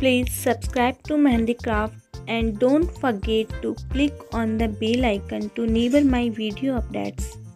Please subscribe to Mehndi Craft and don't forget to click on the bell icon to never miss my video updates.